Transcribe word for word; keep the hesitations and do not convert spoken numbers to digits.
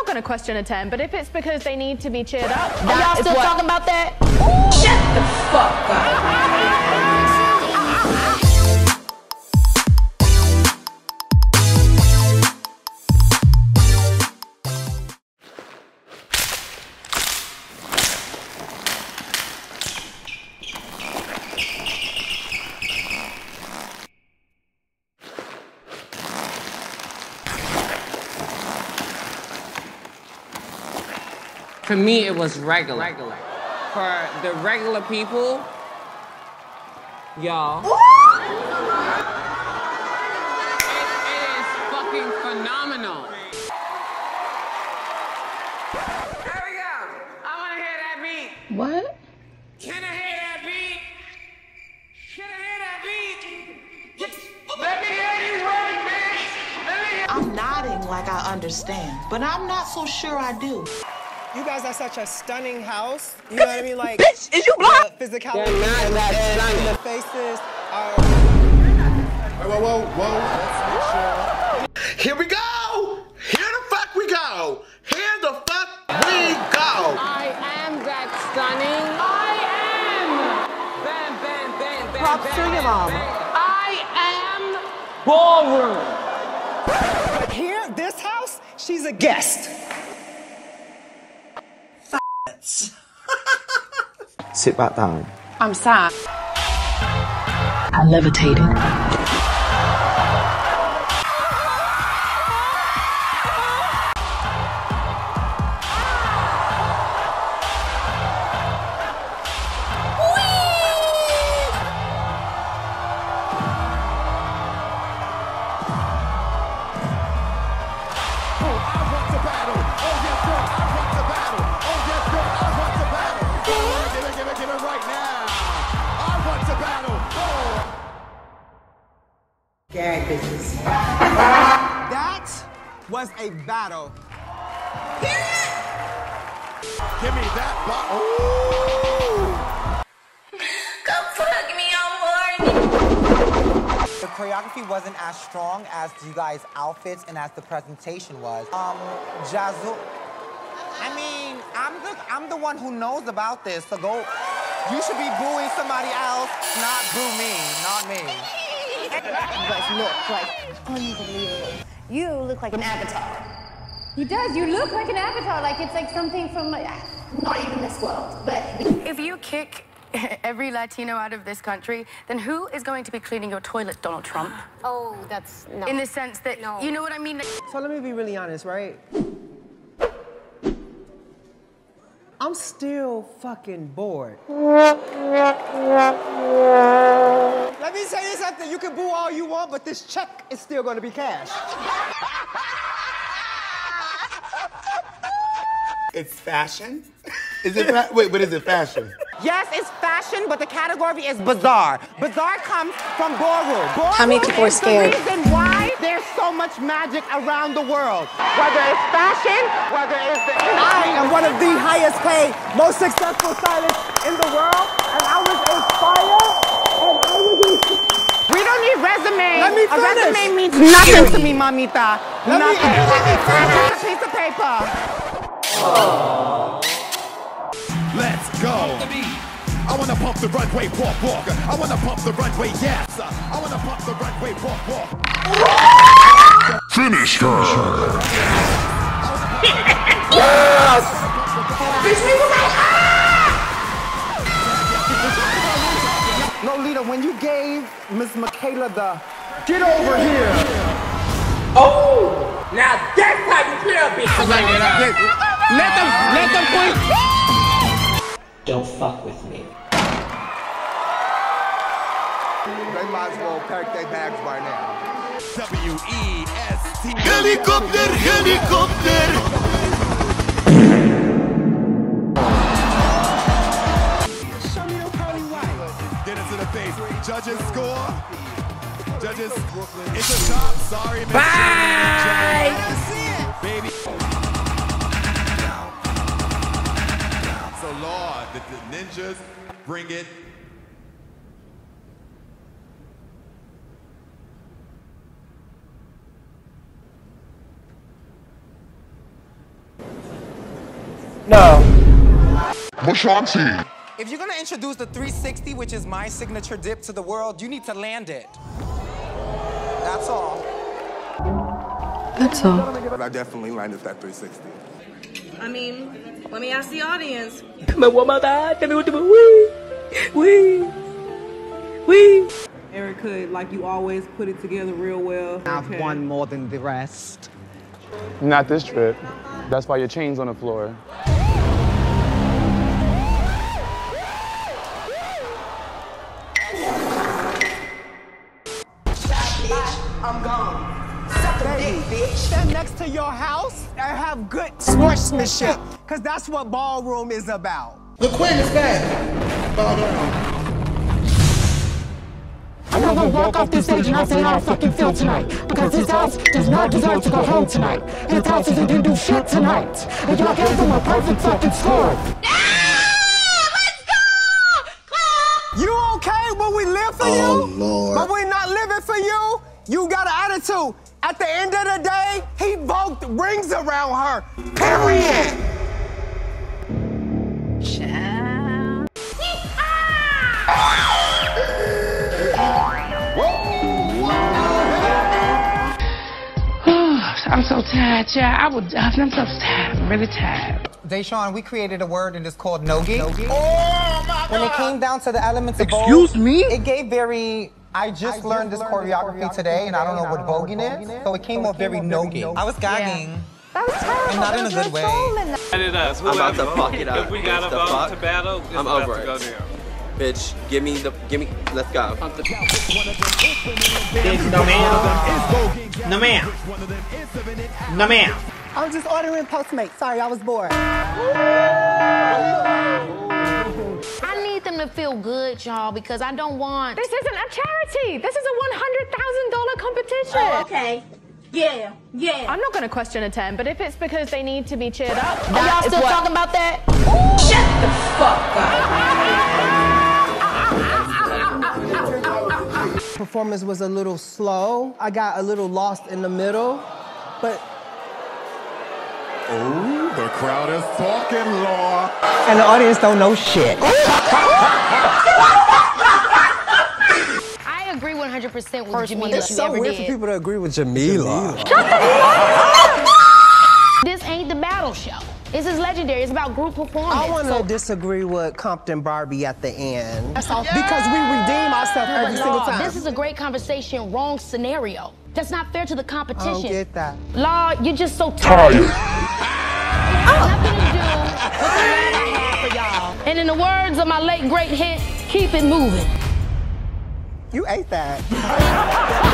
not going to question a ten, but if it's because they need to be cheered up, y'all still what? talking about that? Ooh. Shut the fuck up. For me, it was regular. regular. For the regular people, y'all. It, it is fucking phenomenal. There we go. I want to hear that beat. What? Can I hear that beat? Can I hear that beat? Let me hear you right, bitch. Let me hear I'm nodding like I understand, but I'm not so sure I do. You guys are such a stunning house. You know what I mean? Like, bitch, is you blind? The physicality and the, the faces are. Whoa, whoa, whoa, whoa. Let's make sure. Here we go! Here the fuck we go! Here the fuck we go! I am that stunning. I am! Bam, bam, bam, bam. Props to your mom. I am. Ballroom. But here, this house, she's a guest. Sit back down. I'm sad. I levitated. That was a battle. Period. Give me that bottle. Come fuck me, I'm horny. The choreography wasn't as strong as you guys' outfits and as the presentation was. Um, Jazu, I mean, I'm the I'm the one who knows about this. So go. You should be booing somebody else, not boo me, not me. You guys look like unbelievable. You look like an avatar. He does. You look like an avatar. Like it's like something from like, not even this world. But if you kick every Latino out of this country, then who is going to be cleaning your toilet, Donald Trump? Oh, that's no. In the sense that no. You know what I mean. So let me be really honest, right? I'm still fucking bored. Let me tell you something, you can boo all you want, but this check is still gonna be cash. It's fashion? Is it fa wait, but is it fashion? Yes, it's fashion, but the category is bizarre. Bizarre comes from ballroom. Ballroom How many people are scared? The reason why there's so much magic around the world. Whether it's fashion, whether it's the I am one of the highest paid, most successful stylists in the world, and I was inspired, and I was We don't need resumes. Let me finish. A resume means nothing to me, mamita. Let nothing. Me, let me finish. A piece of paper. Oh. Let's go. I wanna pump the runway, walk, walk. I wanna pump the runway, yes. I wanna pump the runway, walk, walk. Finish her. Yes! Bitch, people like, ah! Lolita, when you gave Miss Michaela the get over here. Oh! Now that's how you clear a bitch. Let them, let them point. Don't fuck with me. They might as well pack their bags by now. W E S T. Helicopter, helicopter. Show me your curly white. Get into the face. Judges score. Judges. It's a top. Sorry, man. Bye. Baby. Law, the, the ninjas, bring it. No. Bashanti. If you're gonna introduce the three sixty, which is my signature dip, to the world, you need to land it. That's all. That's all. I definitely landed that three sixty. I mean, let me ask the audience. Come on, my God, tell me what to do. Wee, wee, wee. Erica, like you always put it together real well. I've okay. won more than the rest. Not this trip. That's why your chain's on the floor. I'm gone. Suck a dick, bitch. Stand next to your house and have good sportsmanship. Cause that's what ballroom is about. The queen is back. Bow down. I'm not gonna walk off this stage and not say how I fucking feel tonight. Because this house does not deserve to go home tonight. This house isn't gonna do shit tonight. And y'all gave them a perfect fucking score. Ah, let's go! Clap! You okay when we live for oh, you? Lord. But we're not living for you? You got an attitude. At the end of the day, he voked rings around her. Period. Child. I'm so tired, child. I would. I'm so tired. I'm really tired. Dashaun, we created a word and it's called nogi. Nogi. Oh my God. When it came down to the elements of both, excuse me. It gave very. I just I learned, learned this choreography, choreography today, and I don't know I don't what bogging is, so it came so off very nogi. I was gagging. Yeah. That was terrible. And not in a good way. I'm about to fuck it up. If we got about to battle, I'm over it. To go down. Bitch, give me the, give me, let's go. No ma'am. No ma'am. No ma'am. I was just ordering Postmates. Sorry, I was bored. I need them to feel good, y'all, because I don't want... This isn't a charity. This is a one hundred thousand dollar competition. Oh, okay. Yeah, yeah. I'm not going to question a ten, but if it's because they need to be cheered up... Are y'all still what? talking about that? Ooh. Shut the fuck up. Performance was a little slow. I got a little lost in the middle, but... Oh, the crowd is talking, Law. And the audience don't know shit. I agree one hundred percent with Jameela. It's so weird did. for people to agree with Jameela. Jameela. Shut the fuck up! This ain't the battle show. This is legendary. It's about group performance. I want to so. disagree with Compton Barbie at the end. That's all. Yeah. Because we redeem ourselves every Law, single time. This is a great conversation, wrong scenario. That's not fair to the competition. I don't get that. Law, you're just so tired. Tired. Nothing to do with the y'all. And in the words of my late great hit, keep it moving. You ate that.